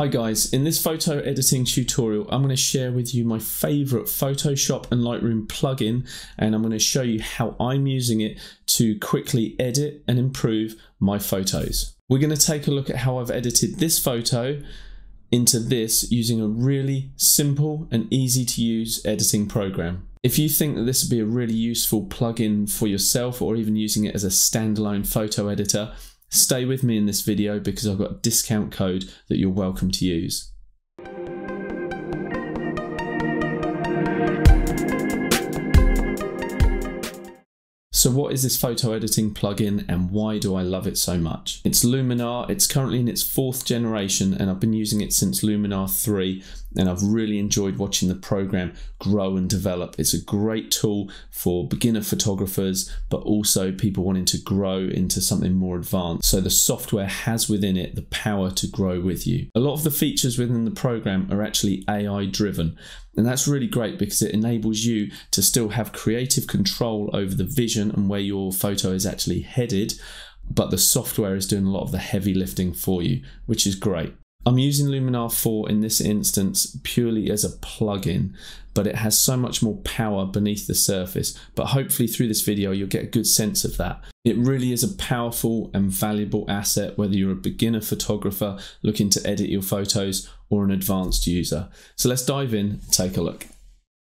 Hi guys, in this photo editing tutorial I'm going to share with you my favorite Photoshop and Lightroom plugin, and I'm going to show you how I'm using it to quickly edit and improve my photos. We're going to take a look at how I've edited this photo into this using a really simple and easy to use editing program. If you think that this would be a really useful plugin for yourself or even using it as a standalone photo editor, stay with me in this video because I've got a discount code that you're welcome to use. So what is this photo editing plugin and why do I love it so much? It's Luminar. It's currently in its 4th generation and I've been using it since Luminar 3, and I've really enjoyed watching the program grow and develop. It's a great tool for beginner photographers, but also people wanting to grow into something more advanced. So the software has within it the power to grow with you. A lot of the features within the program are actually AI driven. And that's really great because it enables you to still have creative control over the vision and where your photo is actually headed, but the software is doing a lot of the heavy lifting for you, which is great. I'm using Luminar 4 in this instance purely as a plugin, but it has so much more power beneath the surface. But hopefully through this video you'll get a good sense of that. It really is a powerful and valuable asset whether you're a beginner photographer looking to edit your photos or an advanced user. So let's dive in, take a look.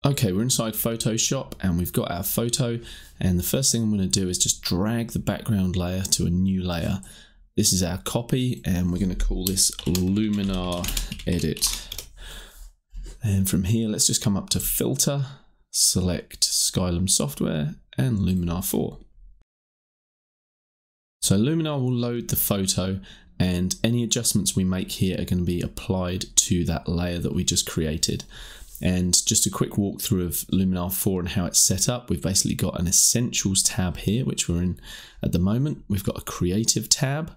Okay, we're inside Photoshop and we've got our photo, and the first thing I'm going to do is just drag the background layer to a new layer. This is our copy and we're going to call this Luminar Edit. And from here, let's just come up to Filter, select Skylum Software and Luminar 4. So Luminar will load the photo and any adjustments we make here are going to be applied to that layer that we just created. And just a quick walkthrough of Luminar 4 and how it's set up. We've basically got an Essentials tab here, which we're in at the moment. We've got a Creative tab,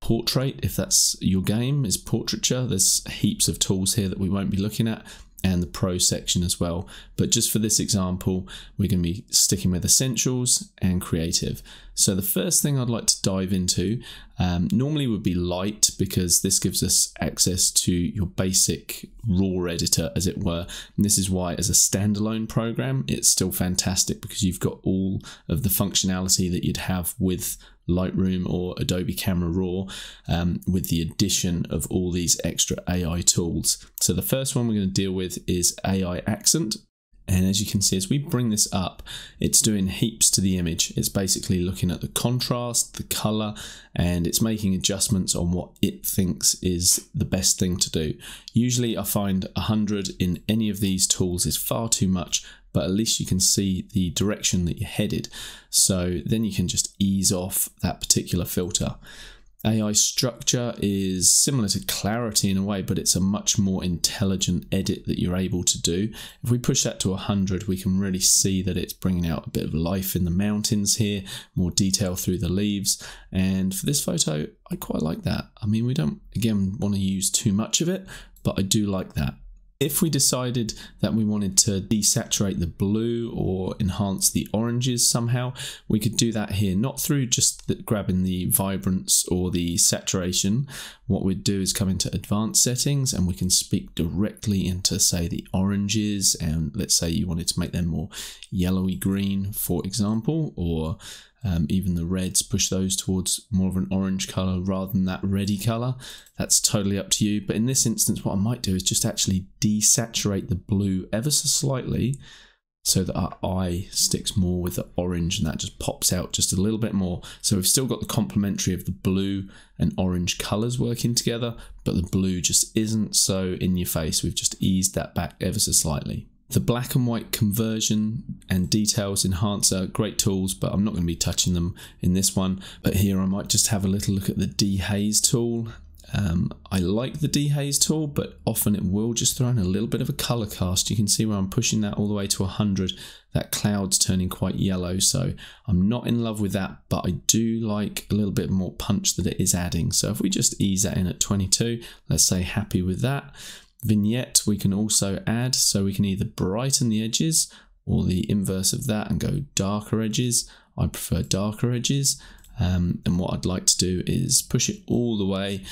Portrait, if that's your game, is portraiture. There's heaps of tools here that we won't be looking at, and the Pro section as well. But just for this example, we're going to be sticking with Essentials and Creative. So the first thing I'd like to dive into normally would be Light, because this gives us access to your basic raw editor, as it were. And this is why as a standalone program, it's still fantastic because you've got all of the functionality that you'd have with Lightroom or Adobe Camera Raw with the addition of all these extra AI tools. So the first one we're going to deal with is AI Accent. And as you can see, as we bring this up, it's doing heaps to the image. It's basically looking at the contrast, the color, and it's making adjustments on what it thinks is the best thing to do. Usually I find 100 in any of these tools is far too much, but at least you can see the direction that you're headed. So then you can just ease off that particular filter. AI structure is similar to clarity in a way, but it's a much more intelligent edit that you're able to do. If we push that to 100, we can really see that it's bringing out a bit of life in the mountains here, more detail through the leaves. And for this photo, I quite like that. I mean, we don't, again, want to use too much of it, but I do like that. If we decided that we wanted to desaturate the blue or enhance the oranges somehow, we could do that here, not through just grabbing the vibrance or the saturation. What we'd do is come into advanced settings and we can speak directly into, say, the oranges, and let's say you wanted to make them more yellowy green, for example, or even the reds, push those towards more of an orange color rather than that reddy color. That's totally up to you. But in this instance, what I might do is just actually desaturate the blue ever so slightly so that our eye sticks more with the orange, and that just pops out just a little bit more. So we've still got the complementary of the blue and orange colors working together, but the blue just isn't so in your face. We've just eased that back ever so slightly. The black and white conversion and details enhancer, great tools, but I'm not going to be touching them in this one. But here I might just have a little look at the dehaze tool. I like the dehaze tool, but often it will just throw in a little bit of a color cast. You can see where I'm pushing that all the way to 100, that cloud's turning quite yellow. So I'm not in love with that, but I do like a little bit more punch that it is adding. So if we just ease that in at 22, let's say happy with that. Vignette we can also add, so we can either brighten the edges or the inverse of that and go darker edges. I prefer darker edges, and what I'd like to do is push it all the way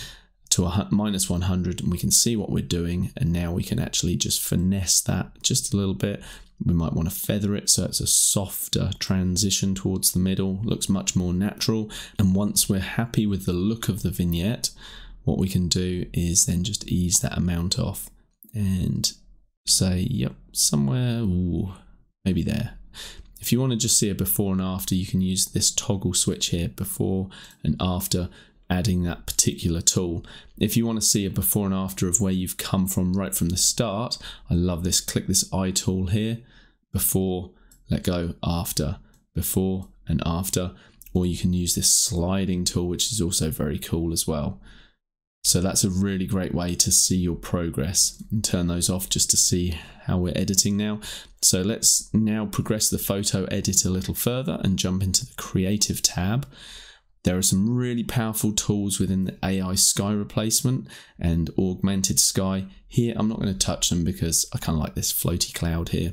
to a -100, and we can see what we're doing, and now we can actually just finesse that just a little bit. We might want to feather it so it's a softer transition towards the middle, looks much more natural. And once we're happy with the look of the vignette, what we can do is then just ease that amount off and say, yep, somewhere, ooh, maybe there. If you want to just see a before and after, you can use this toggle switch here, before and after, adding that particular tool. If you want to see a before and after of where you've come from right from the start, I love this. Click this eye tool here, before, let go, after, before and after. Or you can use this sliding tool, which is also very cool as well. So that's a really great way to see your progress, and turn those off just to see how we're editing now. So let's now progress the photo edit a little further and jump into the Creative tab. There are some really powerful tools within the AI sky replacement and augmented sky. Here, I'm not going to touch them because I kind of like this floaty cloud here.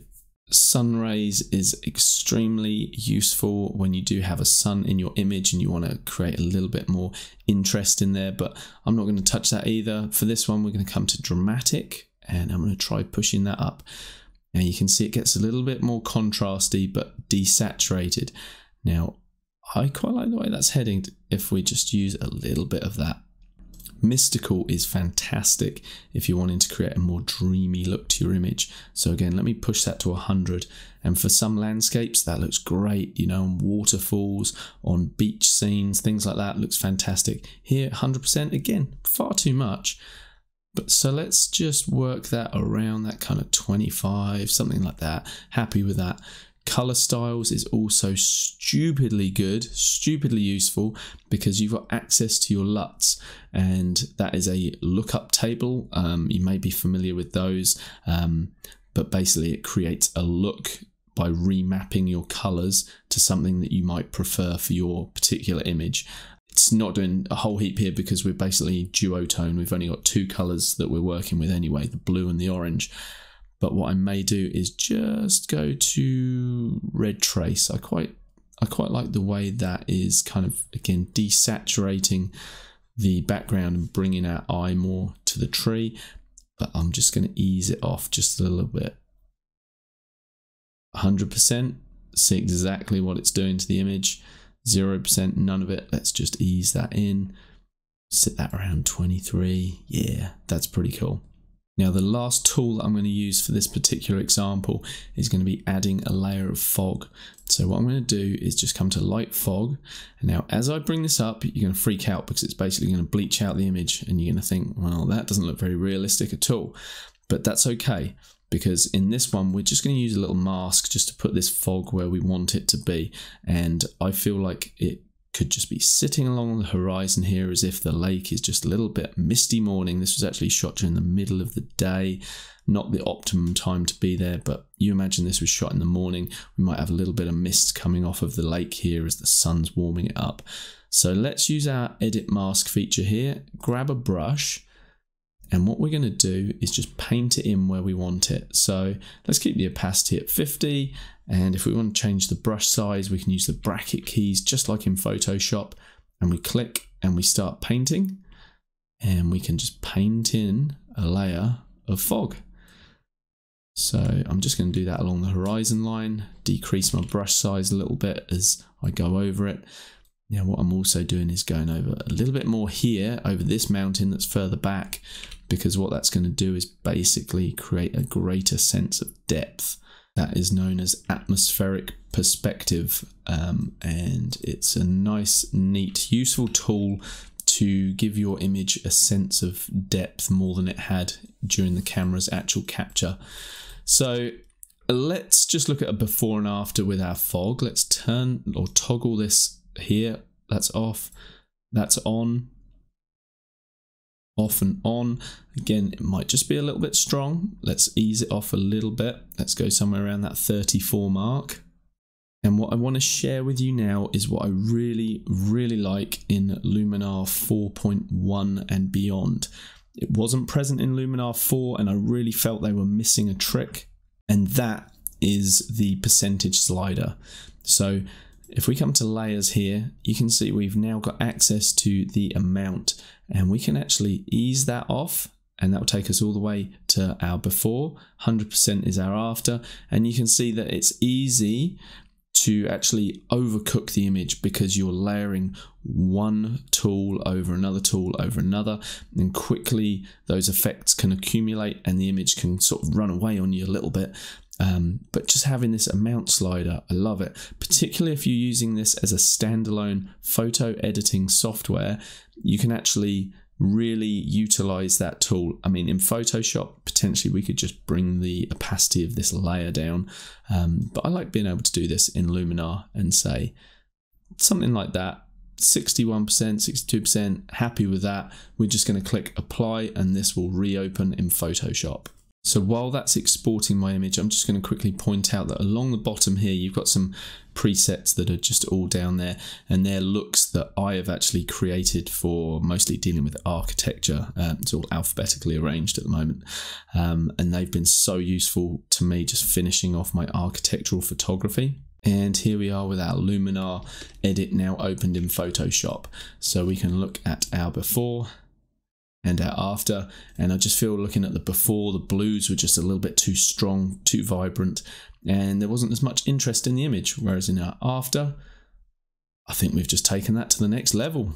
Sun rays is extremely useful when you do have a sun in your image and you want to create a little bit more interest in there, but I'm not going to touch that either. For this one, we're going to come to dramatic, and I'm going to try pushing that up. Now you can see it gets a little bit more contrasty but desaturated. Now I quite like the way that's heading if we just use a little bit of that. Mystical is fantastic if you're wanting to create a more dreamy look to your image. So again, let me push that to 100. And for some landscapes, that looks great, you know, on waterfalls, on beach scenes, things like that, looks fantastic. Here, 100%, again, far too much. But so let's just work that around that kind of 25, something like that. Happy with that. Color styles is also stupidly good, stupidly useful, because you've got access to your LUTs, and that is a lookup table. You may be familiar with those, but basically it creates a look by remapping your colors to something that you might prefer for your particular image. It's not doing a whole heap here because we're basically duotone. We've only got two colors that we're working with anyway, the blue and the orange. But what I may do is just go to red trace. I quite like the way that is kind of, again, desaturating the background and bringing our eye more to the tree. But I'm just going to ease it off just a little bit. 100%, see exactly what it's doing to the image. 0%, none of it. Let's just ease that in. Sit that around 23. Yeah, that's pretty cool. Now the last tool that I'm going to use for this particular example is going to be adding a layer of fog. So what I'm going to do is just come to light fog. And now as I bring this up, you're going to freak out because it's basically going to bleach out the image, and you're going to think, well, that doesn't look very realistic at all. But that's okay, because in this one, we're just going to use a little mask just to put this fog where we want it to be. And I feel like it could just be sitting along the horizon here as if the lake is just a little bit misty morning. This was actually shot during the middle of the day, not the optimum time to be there, but you imagine this was shot in the morning. We might have a little bit of mist coming off of the lake here as the sun's warming it up. So let's use our edit mask feature here, grab a brush, and what we're going to do is just paint it in where we want it. So let's keep the opacity at 50. And if we want to change the brush size, we can use the bracket keys just like in Photoshop, and we click and we start painting, and we can just paint in a layer of fog. So I'm just going to do that along the horizon line, decrease my brush size a little bit as I go over it. Now what I'm also doing is going over a little bit more here over this mountain that's further back, because what that's going to do is basically create a greater sense of depth. That is known as atmospheric perspective, and it's a nice, neat, useful tool to give your image a sense of depth more than it had during the camera's actual capture. So let's just look at a before and after with our fog. Let's turn or toggle this here. That's off, that's on. Off and on. Again, it might just be a little bit strong. Let's ease it off a little bit. Let's go somewhere around that 34 mark. And what I want to share with you now is what I really, really like in Luminar 4.1 and beyond. It wasn't present in Luminar 4, and I really felt they were missing a trick, and that is the percentage slider. So If we come to layers here, you can see we've now got access to the amount, and we can actually ease that off, and that will take us all the way to our before. 100% is our after, and you can see that it's easy to actually overcook the image because you're layering one tool over another, and quickly those effects can accumulate and the image can sort of run away on you a little bit. But just having this amount slider, I love it, particularly if you're using this as a standalone photo editing software. You can actually really utilize that tool. I mean, in Photoshop, potentially we could just bring the opacity of this layer down, but I like being able to do this in Luminar and say something like that, 61%, 62%, happy with that. We're just going to click apply and this will reopen in Photoshop. So while that's exporting my image, I'm just going to quickly point out that along the bottom here, you've got some presets that are just all down there, and they're looks that I have actually created for mostly dealing with architecture. It's all alphabetically arranged at the moment, and they've been so useful to me just finishing off my architectural photography. And here we are with our Luminar edit now opened in Photoshop. So we can look at our before and our after, and I just feel looking at the before, the blues were just a little bit too strong, too vibrant, and there wasn't as much interest in the image, whereas in our after, I think we've just taken that to the next level.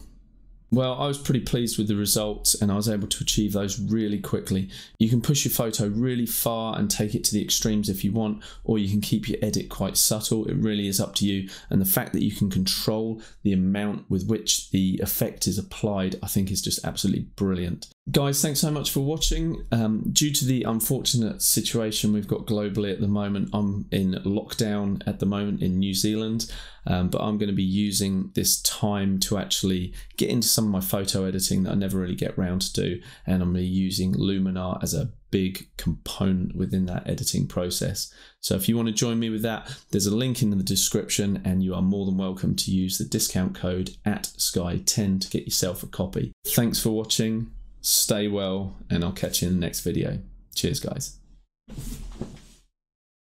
Well, I was pretty pleased with the results, and I was able to achieve those really quickly. You can push your photo really far and take it to the extremes if you want, or you can keep your edit quite subtle. It really is up to you. And the fact that you can control the amount with which the effect is applied, I think is just absolutely brilliant. Guys, thanks so much for watching. Due to the unfortunate situation we've got globally at the moment, I'm in lockdown at the moment in New Zealand, but I'm going to be using this time to actually get into some of my photo editing that I never really get around to do, and I'm going to be using Luminar as a big component within that editing process. So if you want to join me with that, there's a link in the description, and you are more than welcome to use the discount code ATSKY10 to get yourself a copy. Thanks for watching. Stay well, and I'll catch you in the next video. Cheers, guys.